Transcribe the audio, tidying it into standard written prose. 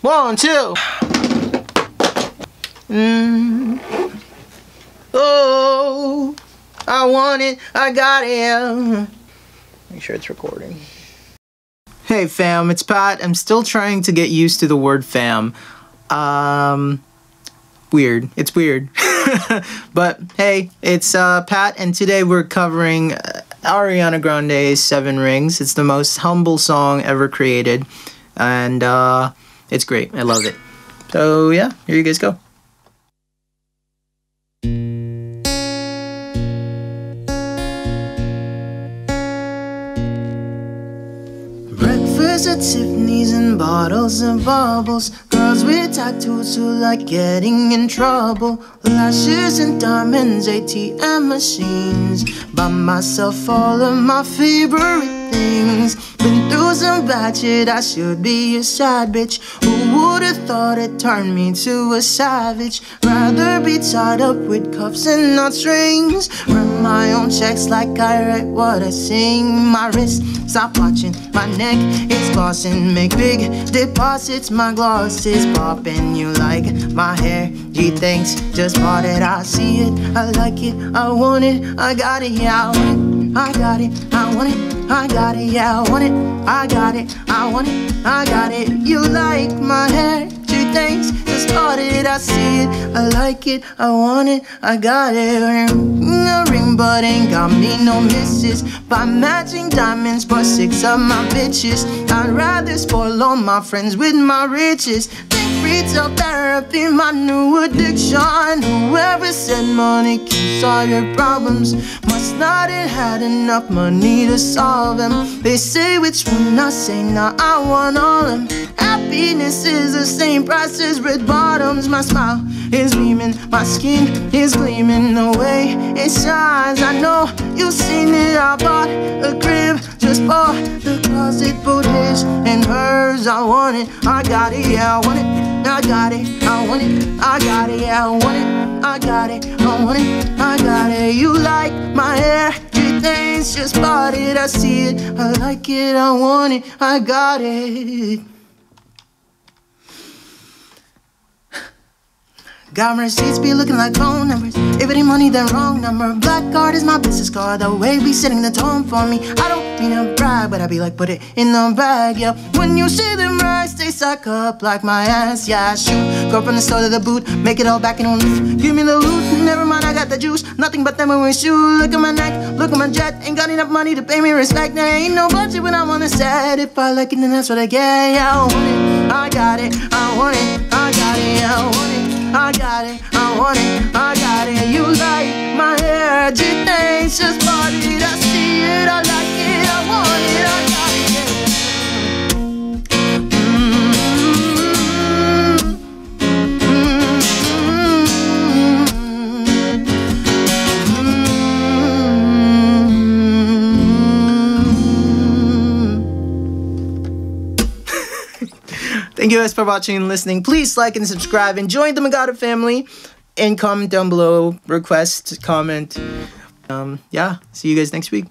1, 2. Oh, I want it, I got it. Make sure it's recording. Hey fam, it's Pat. I'm still trying to get used to the word fam. Weird. It's weird. But hey, it's Pat, and today we're covering Ariana Grande's Seven Rings. It's the most humble song ever created, and it's great. I love it. So yeah, here you guys go. Breakfast at Tiffany's and bottles of bubbles. Girls with tattoos who like getting in trouble. Lashes and diamonds, ATM machines. Buy myself all of my favorite things. Been through some bad shit, I should be a sad bitch. Who would've thought it turned me to a savage? Rather be tied up with cuffs and not strings. Run my own checks like I write what I sing. My wrist, stop watching, my neck is glossing. Make big deposits, my gloss is popping. You like my hair, gee thanks, just bought it. I see it, I like it, I want it, I got it, yeah, I want it, I got it, I want it, I got it, yeah, I want it, I got it, I want it, I got it. You like my hair, gee thanks, just bought it. I see it, I like it, I want it, I got it. But ain't got me no misses. Buy matching diamonds for 6 of my bitches. I'd rather spoil all my friends with my riches. Think retail therapy, my new addiction. Whoever said money keeps all your problems must not have had enough money to solve them. They say which one, I say nah, I want all of them. Happiness is the same price as red bottoms. My smile is beaming, my skin is gleaming. The way it shines, I know you've seen it. I bought a crib just for the closet, both his and hers. I want it, I got it, yeah, I want it, I got it, I want it, I got it, yeah, I want it, I got it, I want it, I got it. You like my hair, three things, just bought it. I see it, I like it, I want it, I got it. Got my receipts be looking like phone numbers. If it ain't money, then wrong number. Black card is my business card. The way be setting the tone for me. I don't mean to brag, but I be like, put it in the bag, yeah. When you see them rise, they suck up like my ass, yeah. I shoot, go from the store to the boot, make it all back and loose. Give me the loot, never mind, I got the juice. Nothing but them when we shoot. Look at my neck, look at my jet. Ain't got enough money to pay me respect. There ain't no budget when I'm on the set. If I like it, then that's what I get, yeah. I want it, I got it, I want it, I got it, yeah, I want it, I got it, I want it, I got it. You like my hair, gee thanks, just bought it. I see it, I like it, I want it, I got it, yeah. Thank you guys for watching and listening. Please like and subscribe and join the Magada family. And comment down below. Request, comment. Yeah, see you guys next week.